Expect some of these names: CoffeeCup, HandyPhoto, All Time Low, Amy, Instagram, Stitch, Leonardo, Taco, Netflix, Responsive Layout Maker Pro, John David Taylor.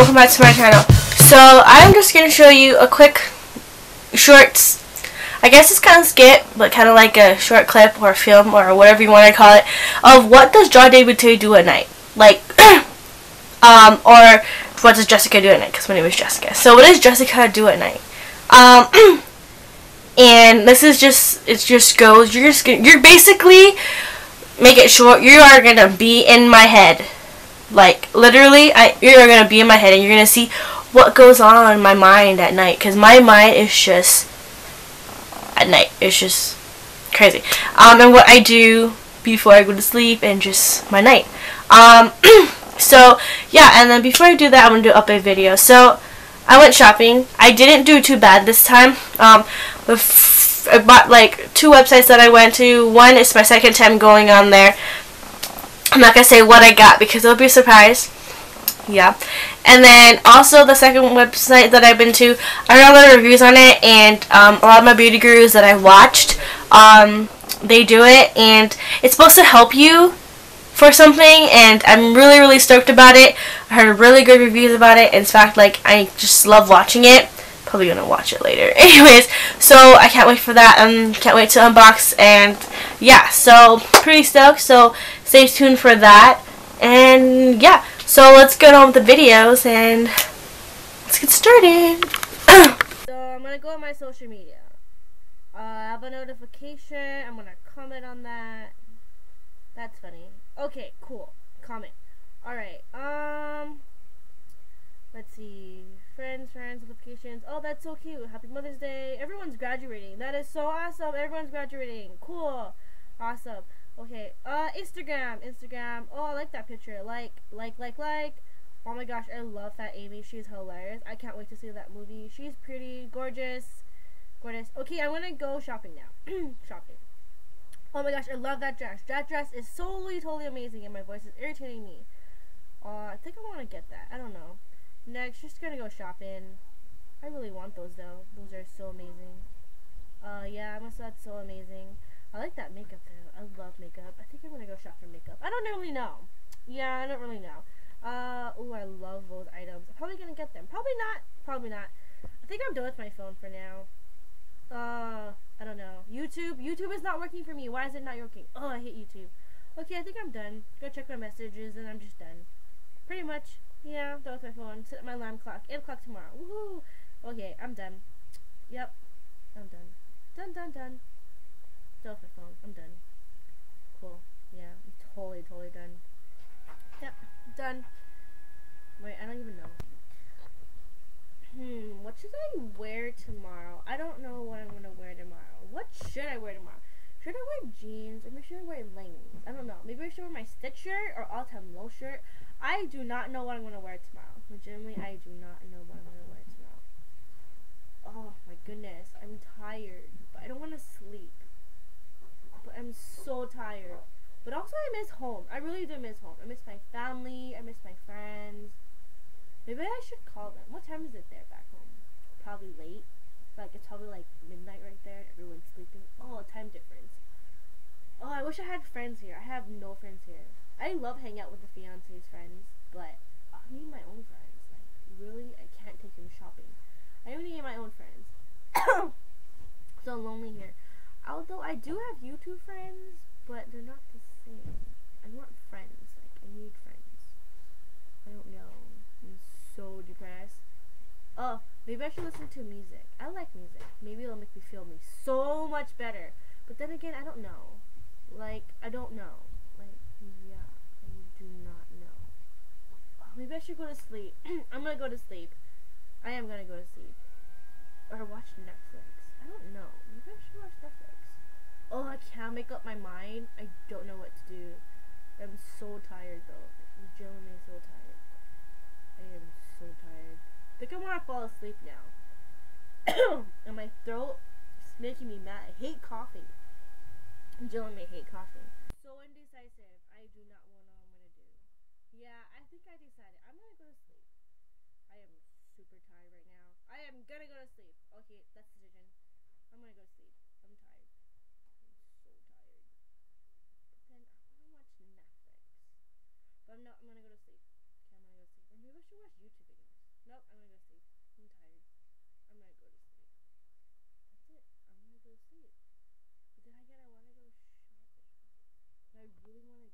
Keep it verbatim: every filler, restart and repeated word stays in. welcome back to my channel. So I'm just going to show you a quick shorts, I guess it's kind of skit, but kind of like a short clip or film or whatever you want to call it, of what does John David Taylor do at night, like um or what does Jessica do at night, because my name is Jessica. So what does Jessica do at night? Um and this is just, it just goes, you're just gonna, you're basically, make it short, you are gonna be in my head, like literally I you're gonna be in my head and you're gonna see what goes on in my mind at night, because my mind is just at night, it's just crazy, um and what I do before I go to sleep and just my night. Um so yeah, and then before I do that, I'm gonna do up a video. So I went shopping. I didn't do too bad this time. um I bought like two websites that I went to. One is my second time going on there. I'm not gonna say what I got because it'll be a surprise. Yeah, and then also the second website that I've been to, I read a lot of reviews on it, and um, a lot of my beauty gurus that I watched, um, they do it, and it's supposed to help you for something, and I'm really really stoked about it. I heard really good reviews about it. In fact, like, I just love watching it. Probably gonna watch it later. Anyways, so I can't wait for that, and um, can't wait to unbox, and yeah, so pretty stoked. So stay tuned for that, and yeah. So let's get on with the videos and let's get started. So I'm gonna go on my social media. Uh, I have a notification. I'm gonna comment on that. That's funny. Okay, cool. Comment. All right. Um. Let's see. Friends, friends, notifications. Oh, that's so cute. Happy Mother's Day. Everyone's graduating. That is so awesome. Everyone's graduating. Cool. Awesome. Okay, uh, Instagram, Instagram, oh, I like that picture, like, like, like, like, oh my gosh, I love Fat Amy, she's hilarious, I can't wait to see that movie, she's pretty, gorgeous, gorgeous. Okay, I'm gonna go shopping now, shopping, oh my gosh, I love that dress, that dress is solely, totally amazing, and my voice is irritating me. uh, I think I wanna get that, I don't know, next, just gonna go shopping, I really want those though, those are so amazing. uh, yeah, I must have, that's so amazing. I like that makeup though. I love makeup. I think I'm gonna go shop for makeup. I don't really know. Yeah, I don't really know. Uh, oh, I love those items. I'm probably gonna get them. Probably not. Probably not. I think I'm done with my phone for now. Uh, I don't know. YouTube. YouTube is not working for me. Why is it not working? Oh, I hate YouTube. Okay, I think I'm done. Go check my messages and I'm just done. Pretty much. Yeah, I'm done with my phone. Set my alarm clock. eight o'clock tomorrow. Woohoo! Okay, I'm done. Yep. I'm done. Done, done, done. Still off my phone. I'm done. Cool. Yeah, I'm totally, totally done. Yep, done. Wait, I don't even know. Hmm, what should I wear tomorrow? I don't know what I'm gonna wear tomorrow. What should I wear tomorrow? Should I wear jeans? Or should I wear leggings? I don't know. Maybe I should wear my Stitch shirt or All Time Low shirt. I do not know what I'm gonna wear tomorrow. Legitimately, I do not know what I'm gonna wear tomorrow. Oh my goodness, I'm tired, but I don't want to sleep. I'm so tired, but also I miss home. I really do miss home. I miss my family. I miss my friends. Maybe I should call them. What time is it there back home? Probably late. Like, it's probably like midnight right there. Everyone's sleeping. Oh, time difference. Oh, I wish I had friends here. I have no friends here. I love hanging out with the fiance's friends, but I need my own friends. Like, really, I can't take them shopping. I only need my own friends. So lonely here. Although I do have YouTube friends, but they're not the same. I want friends. Like, I need friends. I don't know. I'm so depressed. Oh, maybe I should listen to music. I like music. Maybe it'll make me feel me so much better. But then again, I don't know. Like, I don't know. Like, yeah, I do not know. Oh, maybe I should go to sleep. I'm gonna go to sleep. I am gonna go to sleep. Or watch Netflix. I don't know. Maybe I should watch Netflix. Oh, I can't make up my mind. I don't know what to do. I'm so tired though. I'm genuinely so tired. I am so tired. I think I want to fall asleep now. And my throat is making me mad. I hate coughing. I'm genuinely hate coughing. So indecisive. I do not know what I'm going to do. Yeah, I think I decided. I'm going to go to sleep. I am super tired right now. I am going to go to sleep. Okay, that's the decision. I'm gonna go to sleep. I'm tired. I'm so tired. But then I wanna watch Netflix. But I'm not I'm gonna go to sleep. Okay, I'm gonna go to sleep. Or maybe I should watch YouTube videos. Nope, I'm gonna go to sleep. I'm tired. I'm gonna go to sleep. That's it. I'm gonna go to sleep. But then again, I wanna go shopping. And I really wanna